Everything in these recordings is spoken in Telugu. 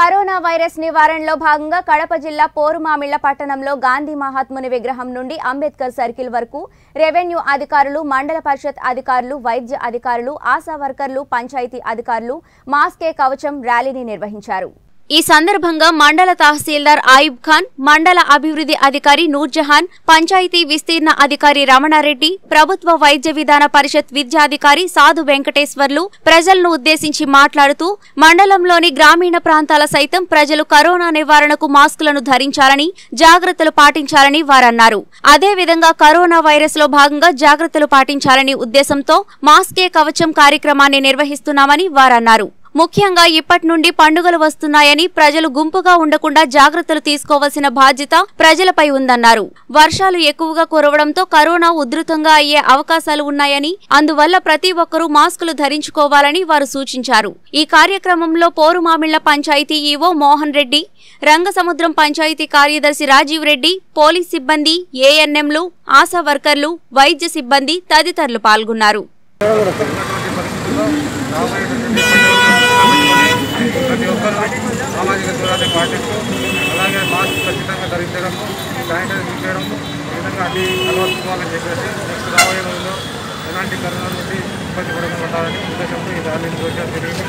కరోనా వైరస్ నివారణలో భాగంగా కడప జిల్లా పోరుమామిళ్ళ పట్టణంలో గాంధీ మహాత్ముని విగ్రహం నుండి అంబేద్కర్ సర్కిల్ వరకు రెవెన్యూ అధికారులు, మండల పరిషత్ అధికారులు, వైద్య అధికారులు, ఆశా వర్కర్లు, పంచాయతీ అధికారులు మాస్కే కవచం ర్యాలీని నిర్వహించారు। ఈ సందర్భంగా మండల తహసీల్దార్ ఆయిబ్ ఖాన్, మండల అభివృద్ధి అధికారి నూర్జహాన్, పంచాయతీ విస్తీర్ణ అధికారి రమణారెడ్డి, ప్రభుత్వ వైద్య విధాన పరిషత్ విద్యాధికారి సాధు వెంకటేశ్వర్లు ప్రజలను ఉద్దేశించి మాట్లాడుతూ మండలంలోని గ్రామీణ ప్రాంతాల సైతం ప్రజలు కరోనా నివారణకు మాస్కులను ధరించాలని, జాగ్రత్తలు పాటించాలని వారన్నారు। అదేవిధంగా కరోనా వైరస్ లో భాగంగా జాగ్రత్తలు పాటించాలని ఉద్దేశంతో మాస్కే కవచం కార్యక్రమాన్ని నిర్వహిస్తున్నామని వారన్నారు। ముఖ్యంగా ఇప్పటి నుండి పండుగలు వస్తున్నాయని ప్రజలు గుంపుగా ఉండకుండా జాగ్రత్తలు తీసుకోవాల్సిన బాధ్యత ప్రజలపై ఉందన్నారు। వర్షాలు ఎక్కువగా కురవడంతో కరోనా ఉధృతంగా అయ్యే అవకాశాలు ఉన్నాయని, అందువల్ల ప్రతి ఒక్కరూ మాస్కులు ధరించుకోవాలని వారు సూచించారు। ఈ కార్యక్రమంలో పోరుమామిళ్ళ పంచాయతీ ఈవో మోహన్ రెడ్డి, రంగసముద్రం పంచాయతీ కార్యదర్శి రాజీవ్ రెడ్డి, పోలీస్ సిబ్బంది, ఏఎన్ఎంలు, ఆశా వర్కర్లు, వైద్య సిబ్బంది తదితరులు పాల్గొన్నారు। प्रति साजिक दूराने पाटिस्ट अला मास्क खचिता धरती शानिटैज विधा अभी अलवर्चे नैक्स्ट राबे रोज एला करोना इबंध पड़ता उद्देश्य में यह रैली दृष्टि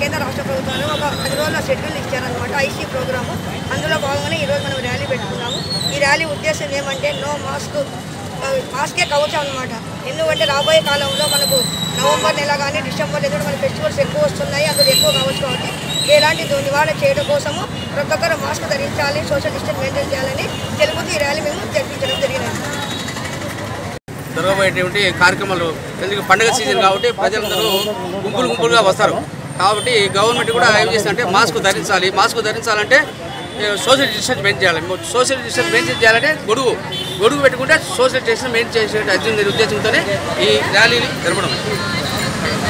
केंद्र राष्ट्र प्रभुत्व पद रोज शेड्यूल आईसी प्रोग्राम अंदर भागने मैं र्यी पे र्यी उद्देश्य नो मास्क मास्के कवचम एंकं राबोये कॉल में मन को नवंबर ने यानी डिसेंबर ने मैं फेस्टिवल्स एक्व अंदर एक्व कावच्छे एला निवारण चेयर कोसमु प्रति मास्क धरिंचाली सोशल डिस्टेंस मेंटेन चेयालनि तेलुगु र्यी मैं जरिगिंचडं जरिगिंदि। జరగబోయేటువంటి కార్యక్రమాలు ఎందుకంటే పండుగ సీజన్ కాబట్టి ప్రజలందరూ గుంపులు గుంపులుగా వస్తారు కాబట్టి గవర్నమెంట్ కూడా ఏం చేస్తుందంటే మాస్క్ ధరించాలి। మాస్క్ ధరించాలంటే సోషల్ డిస్టెన్స్ మెయింటైన్ చేయాలి। సోషల్ డిస్టెన్స్ మెయింటైన్ చేయాలంటే గొడుగు పెట్టుకుంటే సోషల్ డిస్టెన్స్ మెయింటైన్ చేసే ఉద్దేశంతోనే ఈ ర్యాలీని జరపడం।